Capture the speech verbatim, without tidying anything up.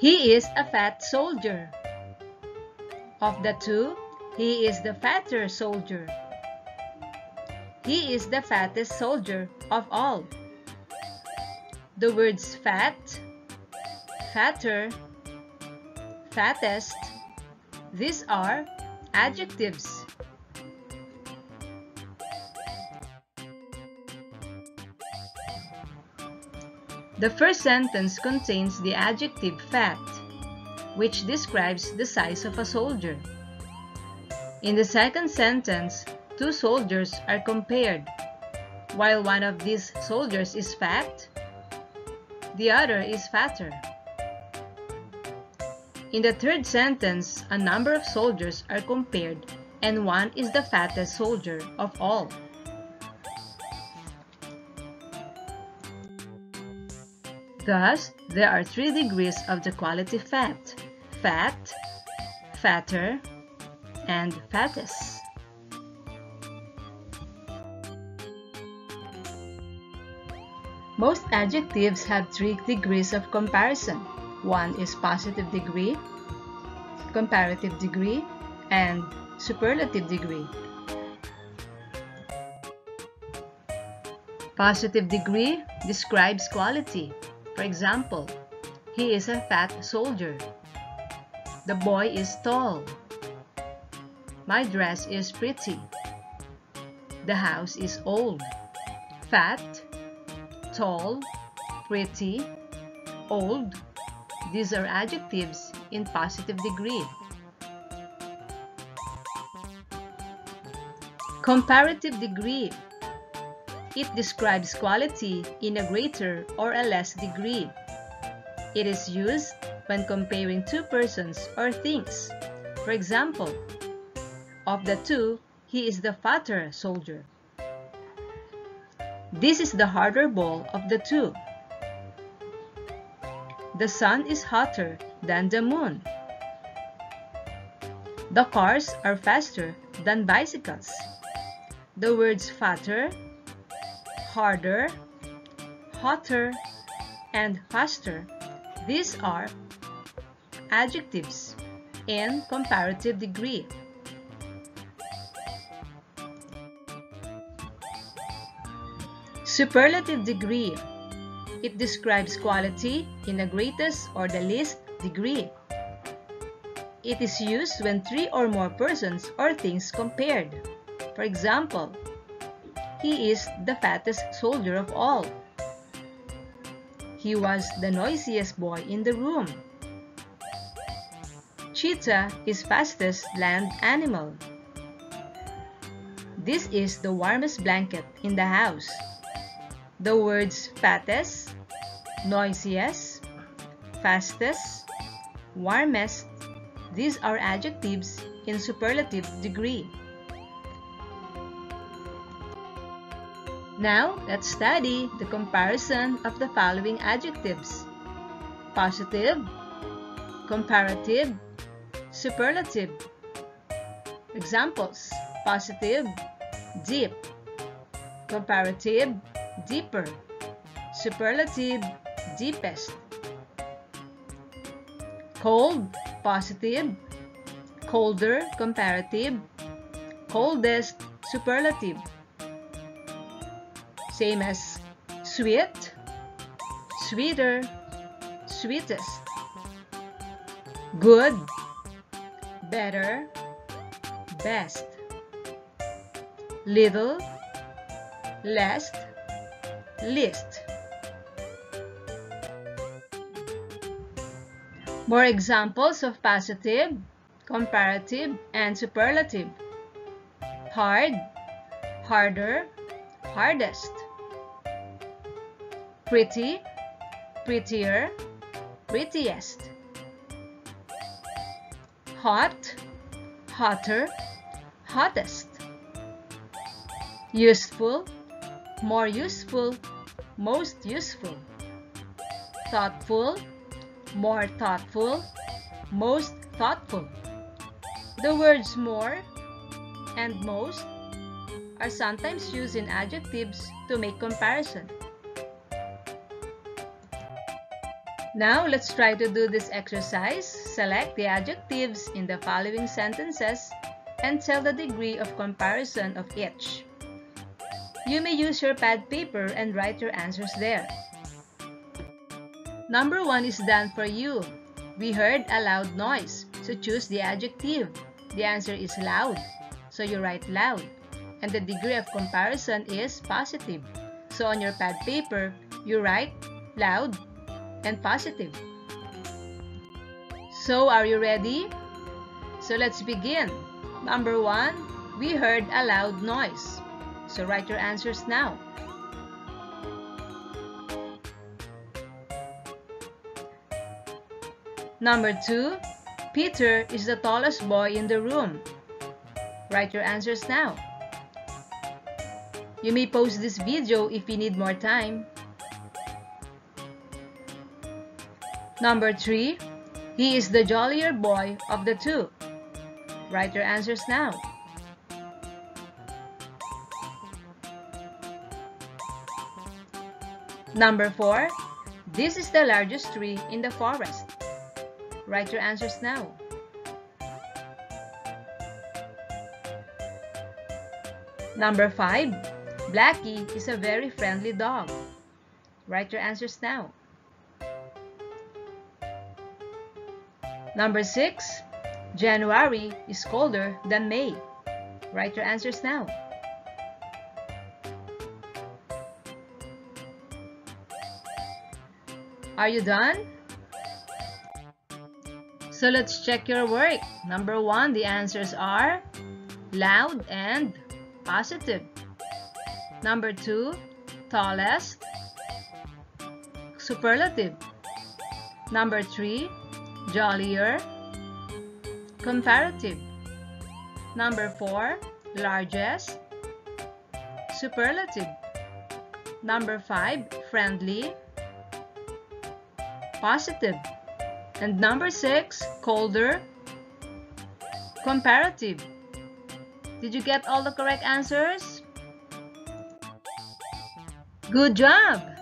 He is a fat soldier. Of the two, he is the fatter soldier. He is the fattest soldier of all. The words fat, fatter, fattest, these are adjectives. The first sentence contains the adjective fat, which describes the size of a soldier. In the second sentence, two soldiers are compared. While one of these soldiers is fat, the other is fatter. In the third sentence, a number of soldiers are compared, and one is the fattest soldier of all. Thus, there are three degrees of the quality fat: fat, fatter, and fattest. Most adjectives have three degrees of comparison. One is positive degree, comparative degree, and superlative degree. Positive degree describes quality. For example, he is a fat soldier. The boy is tall. My dress is pretty. The house is old. Fat, tall, pretty, old. These are adjectives in positive degree. Comparative degree. It describes quality in a greater or a less degree. It is used when comparing two persons or things. For example, of the two, he is the fatter soldier. This is the harder ball of the two. The sun is hotter than the moon. The cars are faster than bicycles. The words fatter, harder, hotter, and faster. These are adjectives in comparative degree. Superlative degree. It describes quality in the greatest or the least degree. It is used when three or more persons or things compared. For example, he is the fattest soldier of all. He was the noisiest boy in the room. Cheetah is fastest land animal. This is the warmest blanket in the house. The words fattest, noisiest, fastest, warmest, these are adjectives in superlative degree. Now, let's study the comparison of the following adjectives: positive, comparative, superlative. Examples: positive, deep; comparative, deeper; superlative, deepest. Cold, positive; colder, comparative; coldest, superlative. Same as sweet, sweeter, sweetest. Good, better, best. Little, less, least. More examples of positive, comparative, and superlative: hard, harder, hardest. Pretty, prettier, prettiest. Hot, hotter, hottest. Useful, more useful, most useful. Thoughtful, more thoughtful, most thoughtful. The words more and most are sometimes used in adjectives to make comparison. Now let's try to do this exercise. Select the adjectives in the following sentences and tell the degree of comparison of each. You may use your pad paper and write your answers there. Number one is done for you. We heard a loud noise, so choose the adjective. The answer is loud, so you write loud. And the degree of comparison is positive. So on your pad paper, you write loud and positive. So are you ready? So let's begin. Number one, we heard a loud noise. So write your answers now. Number two, Peter is the tallest boy in the room. Write your answers now. You may pause this video if you need more time. Number three, he is the jollier boy of the two. Write your answers now. Number four, this is the largest tree in the forest. Write your answers now. Number five, Blackie is a very friendly dog. Write your answers now. Number six, January is colder than May. Write your answers now. Are you done? So let's check your work. Number one, the answers are loud and positive. Number two, tallest, superlative. Number three, jollier, comparative. Number four, largest, superlative. Number five, friendly, positive. And number six, colder, comparative. Did you get all the correct answers? Good job!